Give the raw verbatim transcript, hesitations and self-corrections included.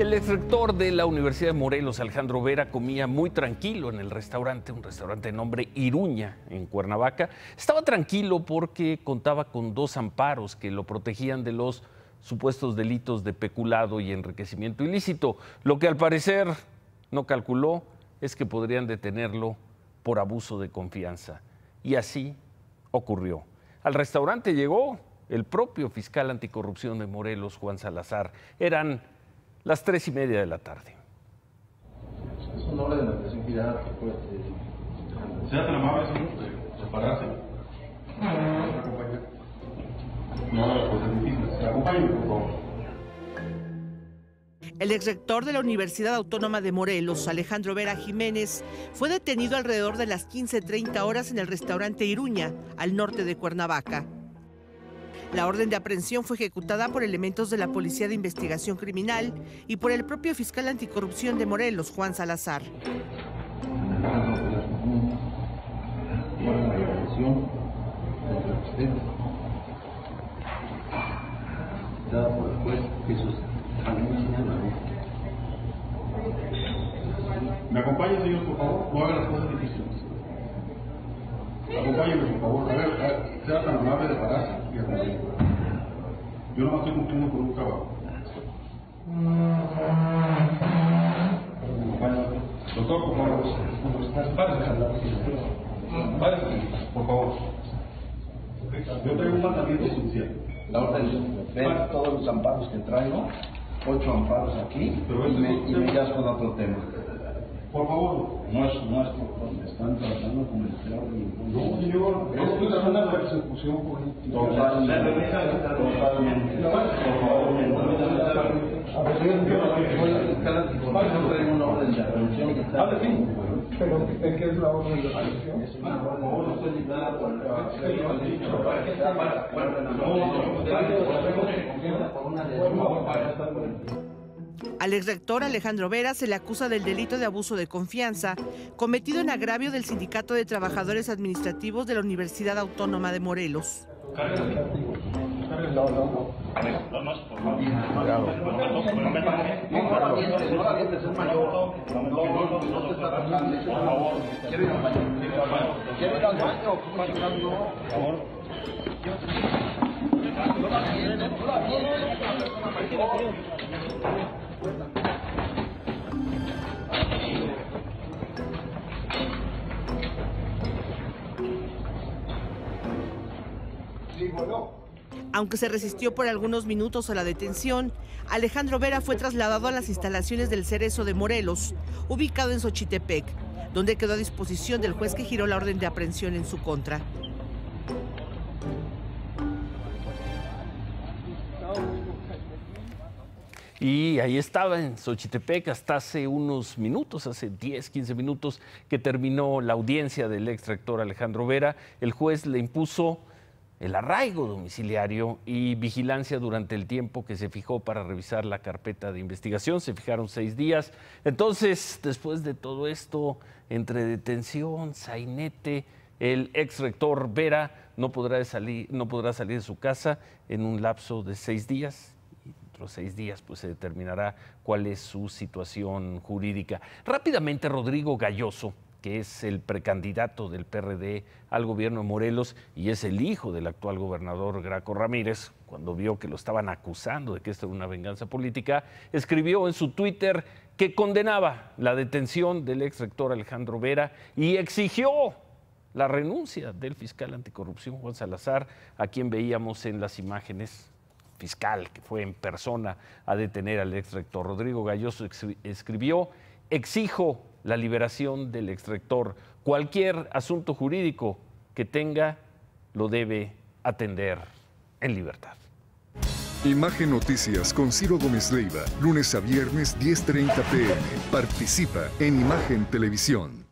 El exrector de la Universidad de Morelos, Alejandro Vera, comía muy tranquilo en el restaurante, un restaurante de nombre Iruña, en Cuernavaca. Estaba tranquilo porque contaba con dos amparos que lo protegían de los supuestos delitos de peculado y enriquecimiento ilícito. Lo que al parecer no calculó es que podrían detenerlo por abuso de confianza. Y así ocurrió. Al restaurante llegó el propio fiscal anticorrupción de Morelos, Juan Salazar. Eran las tres y media de la tarde. El exrector de la Universidad Autónoma de Morelos, Alejandro Vera Jiménez, fue detenido alrededor de las quince treinta horas en el restaurante Iruña, al norte de Cuernavaca. La orden de aprehensión fue ejecutada por elementos de la Policía de Investigación Criminal y por el propio fiscal anticorrupción de Morelos, Juan Salazar. ¿Me acompañan, señor, por favor? No hagan las cosas difíciles. Acompáñenme, por favor. A ver, a ver, sea tan amable de pararse y acompañarme. Yo no estoy cumpliendo con un trabajo. Acompáñame. Doctor, por favor, párense, por favor. Yo traigo un mandamiento judicial. La orden de todos los amparos que traigo, ocho amparos aquí, pero y me, y me llamas con otro tema. Por favor, no es nuestro, están tratando con el Estado. No, señor, no estoy hablando de persecución política. Totalmente, totalmente. Por favor, a ver, yo soy el fiscal anticorrupción, tengo una orden de aprehensión que está. Pero, ¿qué es la orden de aprehensión? Por favor, no estoy librada por el. ¿Para qué está? Para una. Al exrector Alejandro Vera se le acusa del delito de abuso de confianza cometido en agravio del Sindicato de Trabajadores Administrativos de la Universidad Autónoma de Morelos. Aunque se resistió por algunos minutos a la detención, Alejandro Vera fue trasladado a las instalaciones del Cereso de Morelos, ubicado en Xochitepec, donde quedó a disposición del juez que giró la orden de aprehensión en su contra. Y ahí estaba en Xochitepec hasta hace unos minutos, hace diez, quince minutos, que terminó la audiencia del exrector Alejandro Vera. El juez le impuso el arraigo domiciliario y vigilancia durante el tiempo que se fijó para revisar la carpeta de investigación. Se fijaron seis días. Entonces, después de todo esto, entre detención, sainete, el exrector Vera no podrá salir, no podrá salir de su casa en un lapso de seis días. Los seis días, pues se determinará cuál es su situación jurídica. Rápidamente, Rodrigo Galloso, que es el precandidato del P R D al gobierno de Morelos y es el hijo del actual gobernador Graco Ramírez, cuando vio que lo estaban acusando de que esto era una venganza política, escribió en su Twitter que condenaba la detención del exrector Alejandro Vera y exigió la renuncia del fiscal anticorrupción Juan Salazar, a quien veíamos en las imágenes. Fiscal que fue en persona a detener al exrector. Rodrigo Galloso escribió: exijo la liberación del exrector. Cualquier asunto jurídico que tenga lo debe atender en libertad. Imagen Noticias con Ciro Gómez Leiva, lunes a viernes diez treinta p m Participa en Imagen Televisión.